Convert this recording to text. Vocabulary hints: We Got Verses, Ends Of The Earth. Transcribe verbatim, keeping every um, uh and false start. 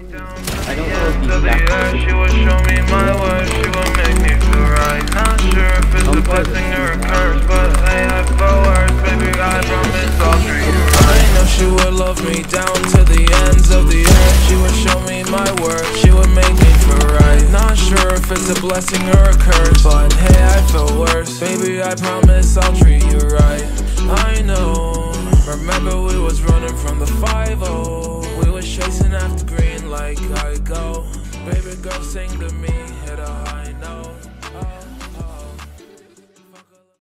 I don't know if he's back. She will show me my words, she will make me feel right. Not sure if it's a blessing or a curse, but I have powers, baby, I promise I'll treat you right. I know she will love me down to the ends of the earth. She will show me my words, she will make me feel right. Not sure if it's a blessing or a curse, but hey, I feel worse. Baby, I promise I'll treat you right. I know, remember we was running from the five oh. We was chasing after green like I go. Baby girl, sing to me, hit a high note.